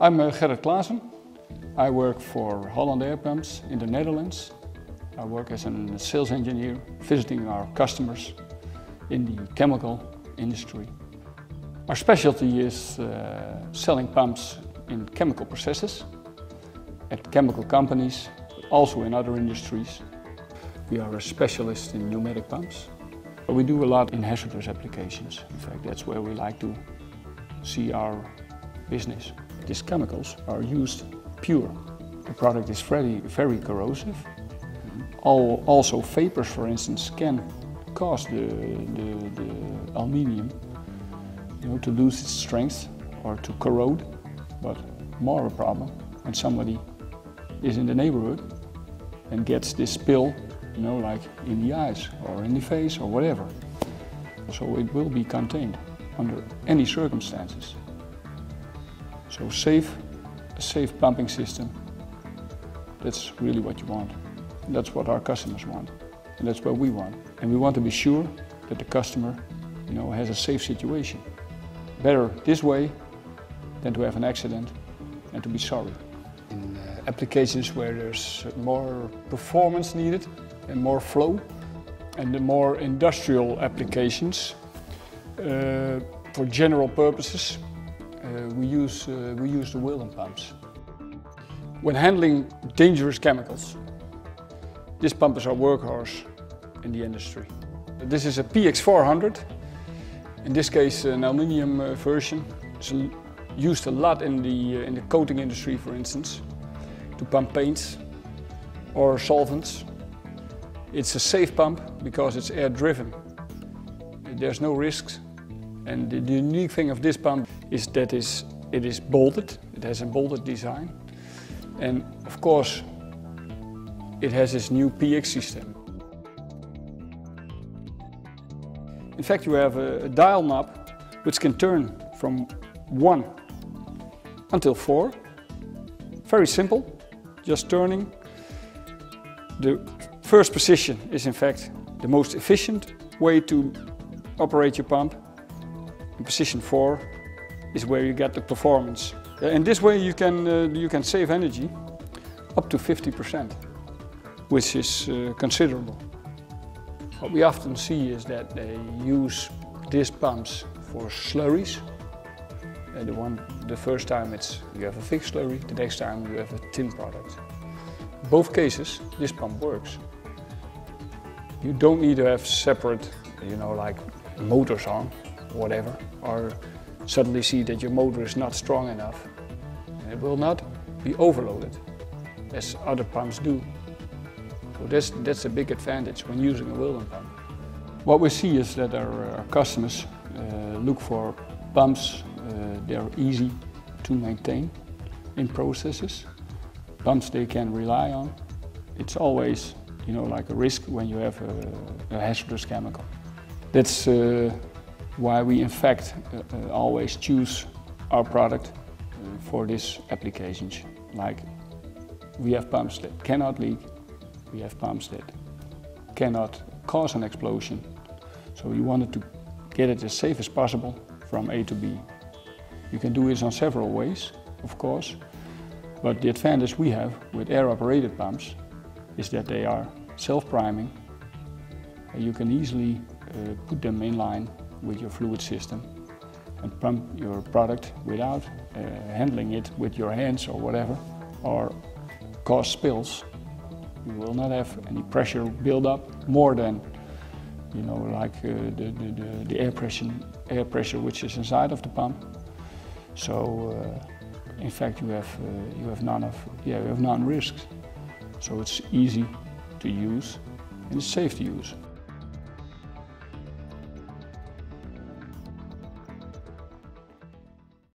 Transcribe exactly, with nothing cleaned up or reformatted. I'm uh, Gerrit Claassen. I work for Holland Airpumps in the Netherlands. I work as a sales engineer, visiting our customers in the chemical industry. Our specialty is uh, selling pumps in chemical processes, at chemical companies, but also in other industries. We are a specialist in pneumatic pumps. But we do a lot in hazardous applications. In fact, that's where we like to see our business. These chemicals are used pure. The product is very, very corrosive. All, also vapors, for instance, can cause the, the, the aluminium, you know, to lose its strength or to corrode. But more a problem when somebody is in the neighborhood and gets this spill, you know, like in the eyes or in the face or whatever. So it will be contained under any circumstances. So safe, a safe pumping system, that's really what you want. That's what our customers want, and that's what we want. And we want to be sure that the customer, you know, has a safe situation. Better this way than to have an accident and to be sorry. In uh, applications where there's more performance needed and more flow, and the more industrial applications, uh, for general purposes, uh, we use uh, we use the Wilden pumps. When handling dangerous chemicals, this pump is our workhorse in the industry. This is a P X four hundred, in this case an aluminium uh, version. It's used a lot in the, uh, in the coating industry, for instance, to pump paints or solvents. It's a safe pump because it's air driven. There's no risks, and the, the unique thing of this pump is that is, it is bolted, it has a bolted design, and of course it has this new P X system. In fact, you have a, a dial knob which can turn from one until four. Very simple, just turning. The first position is in fact the most efficient way to operate your pump. And position four is where you get the performance. And this way you can, uh, you can save energy up to fifty percent. Which is uh, considerable. What we often see is that they use these pumps for slurries. And the, one, the first time it's you have a thick slurry, the next time you have a thin product. In both cases, this pump works. You don't need to have separate, you know, like motors on, whatever, or suddenly see that your motor is not strong enough. And it will not be overloaded, as other pumps do. So that's, that's a big advantage when using a Wilden pump. What we see is that our, our customers uh, look for pumps uh, that are easy to maintain in processes, pumps they can rely on. It's always, you know, like a risk when you have a, a hazardous chemical. That's uh, why we in fact uh, uh, always choose our product uh, for these applications. Like we have pumps that cannot leak. We have pumps that cannot cause an explosion, so you wanted to get it as safe as possible from A to B. You can do this on several ways, of course, but the advantage we have with air-operated pumps is that they are self-priming. You can easily uh, put them in line with your fluid system and pump your product without uh, handling it with your hands or whatever, or cause spills. We will not have any pressure build up more than, you know, like uh, the, the, the air pressure, air pressure which is inside of the pump. So, uh, in fact, you have uh, you have none of yeah you have none risks. So it's easy to use and it's safe to use.